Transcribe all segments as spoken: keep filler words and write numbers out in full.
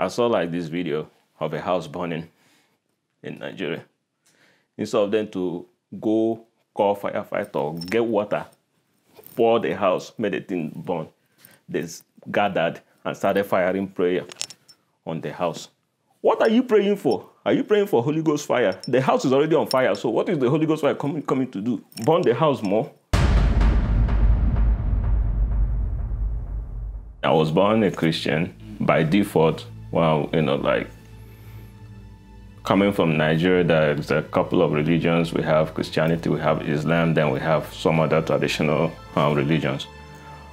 I saw like this video of a house burning in Nigeria. Instead of them to go call firefighter or get water, pour the house, made the thing burn, they gathered and started firing prayer on the house. What are you praying for? Are you praying for Holy Ghost fire? The house is already on fire, so what is the Holy Ghost fire coming, coming to do? Burn the house more? I was born a Christian by default. Well, you know, like, coming from Nigeria, there's a couple of religions. We have Christianity, we have Islam, then we have some other traditional uh, religions.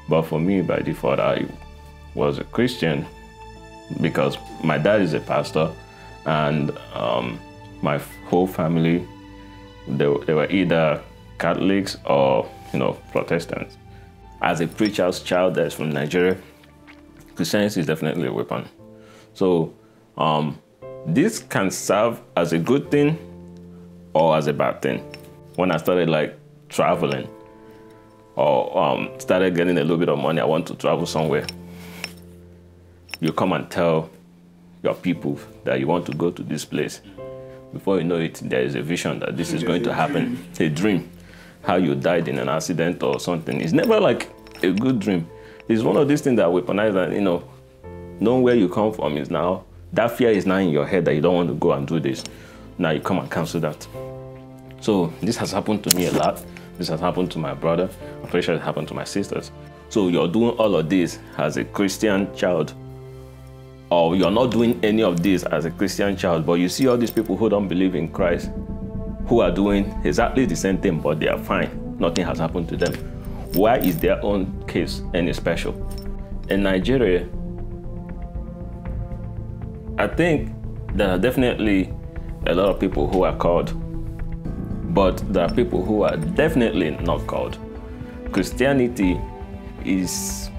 But for me, by default, I was a Christian because my dad is a pastor, and um, my whole family, they, they were either Catholics or, you know, Protestants. As a preacher's child that's from Nigeria, Christianity is definitely a weapon. So, um, this can serve as a good thing or as a bad thing. When I started like traveling or um, started getting a little bit of money, I want to travel somewhere. You come and tell your people that you want to go to this place. Before you know it, there is a vision that this is going to happen. It's a dream. How you died in an accident or something. It's never like a good dream. It's one of these things that weaponize, and you know, knowing where you come from is now, that fear is now in your head that you don't want to go and do this. Now you come and cancel that. So this has happened to me a lot. This has happened to my brother. I'm pretty sure it happened to my sisters. So you're doing all of this as a Christian child, or you're not doing any of this as a Christian child, but you see all these people who don't believe in Christ, who are doing exactly the same thing, but they are fine. Nothing has happened to them. Why is their own case any special? In Nigeria, I think there are definitely a lot of people who are called, but there are people who are definitely not called. Christianity is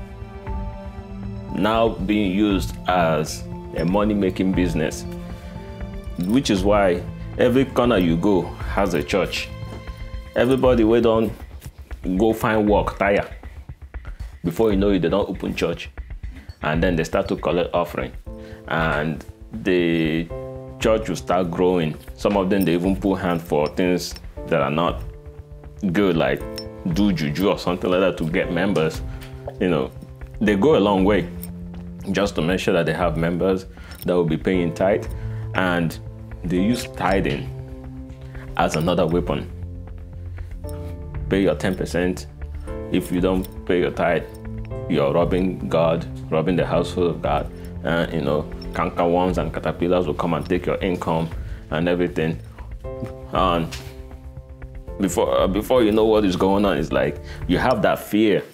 now being used as a money-making business, which is why every corner you go has a church. Everybody wey don go find work tire. Before you know it, they don open church, and then they start to collect offering, and the church will start growing. Some of them, they even put hand for things that are not good, like do juju or something like that to get members. You know, they go a long way just to make sure that they have members that will be paying tithe, and they use tithing as another weapon. Pay your ten percent. If you don't pay your tithe, you're robbing God, robbing the household of God. And, you know, cankerworms and caterpillars will come and take your income and everything. And before, before you know what is going on, it's like you have that fear